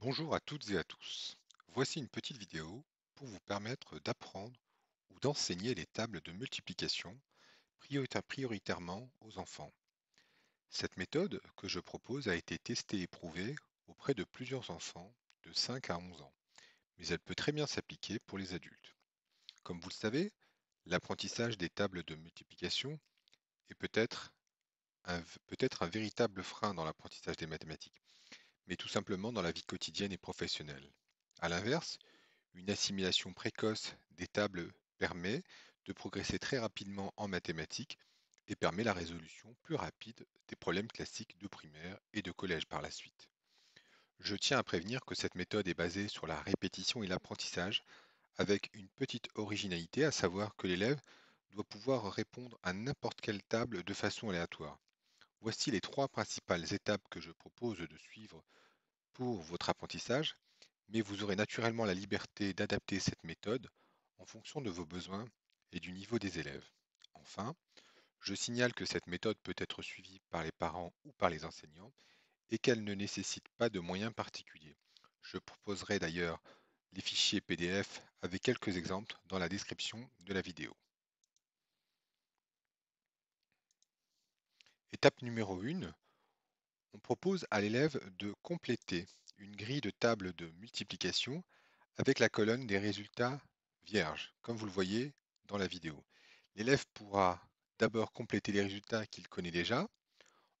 Bonjour à toutes et à tous. Voici une petite vidéo pour vous permettre d'apprendre ou d'enseigner les tables de multiplication prioritairement aux enfants. Cette méthode que je propose a été testée et prouvée auprès de plusieurs enfants de 5 à 11 ans, mais elle peut très bien s'appliquer pour les adultes. Comme vous le savez, l'apprentissage des tables de multiplication est peut-être un véritable frein dans l'apprentissage des mathématiques, mais tout simplement dans la vie quotidienne et professionnelle. A l'inverse, une assimilation précoce des tables permet de progresser très rapidement en mathématiques et permet la résolution plus rapide des problèmes classiques de primaire et de collège par la suite. Je tiens à prévenir que cette méthode est basée sur la répétition et l'apprentissage, avec une petite originalité, à savoir que l'élève doit pouvoir répondre à n'importe quelle table de façon aléatoire. Voici les trois principales étapes que je propose de suivre pour votre apprentissage, mais vous aurez naturellement la liberté d'adapter cette méthode en fonction de vos besoins et du niveau des élèves. Enfin, je signale que cette méthode peut être suivie par les parents ou par les enseignants et qu'elle ne nécessite pas de moyens particuliers. Je proposerai d'ailleurs les fichiers PDF avec quelques exemples dans la description de la vidéo. Étape numéro 1, on propose à l'élève de compléter une grille de tables de multiplication avec la colonne des résultats vierges, comme vous le voyez dans la vidéo. L'élève pourra d'abord compléter les résultats qu'il connaît déjà.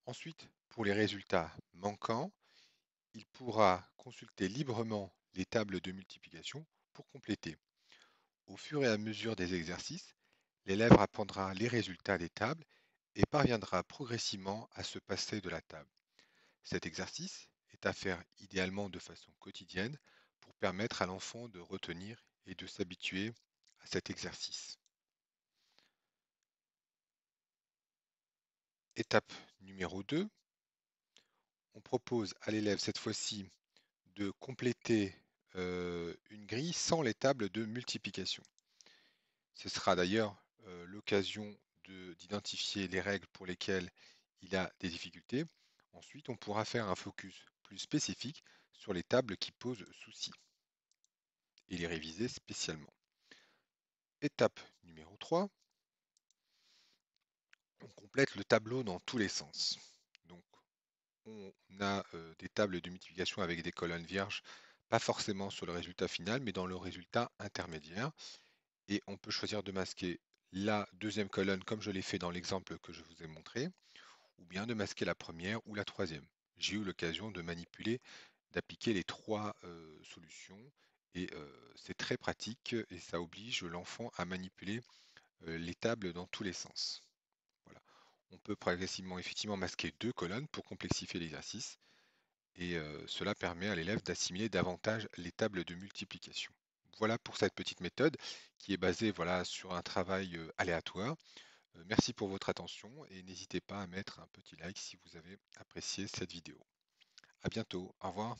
Ensuite, pour les résultats manquants, il pourra consulter librement les tables de multiplication pour compléter. Au fur et à mesure des exercices, l'élève apprendra les résultats des tables et parviendra progressivement à se passer de la table. Cet exercice est à faire idéalement de façon quotidienne pour permettre à l'enfant de retenir et de s'habituer à cet exercice. Étape numéro 2, on propose à l'élève cette fois-ci de compléter une grille sans les tables de multiplication. Ce sera d'ailleurs l'occasion d'identifier les règles pour lesquelles il a des difficultés. Ensuite, on pourra faire un focus plus spécifique sur les tables qui posent souci et les réviser spécialement. Étape numéro 3, on complète le tableau dans tous les sens. Donc, on a des tables de multiplication avec des colonnes vierges, pas forcément sur le résultat final, mais dans le résultat intermédiaire. Et on peut choisir de masquer la deuxième colonne, comme je l'ai fait dans l'exemple que je vous ai montré, ou bien de masquer la première ou la troisième. J'ai eu l'occasion de manipuler, d'appliquer les trois solutions, et c'est très pratique, et ça oblige l'enfant à manipuler les tables dans tous les sens. Voilà. On peut progressivement effectivement masquer deux colonnes pour complexifier l'exercice, et cela permet à l'élève d'assimiler davantage les tables de multiplication. Voilà pour cette petite méthode qui est basée sur un travail aléatoire. Merci pour votre attention et n'hésitez pas à mettre un petit like si vous avez apprécié cette vidéo. À bientôt, au revoir.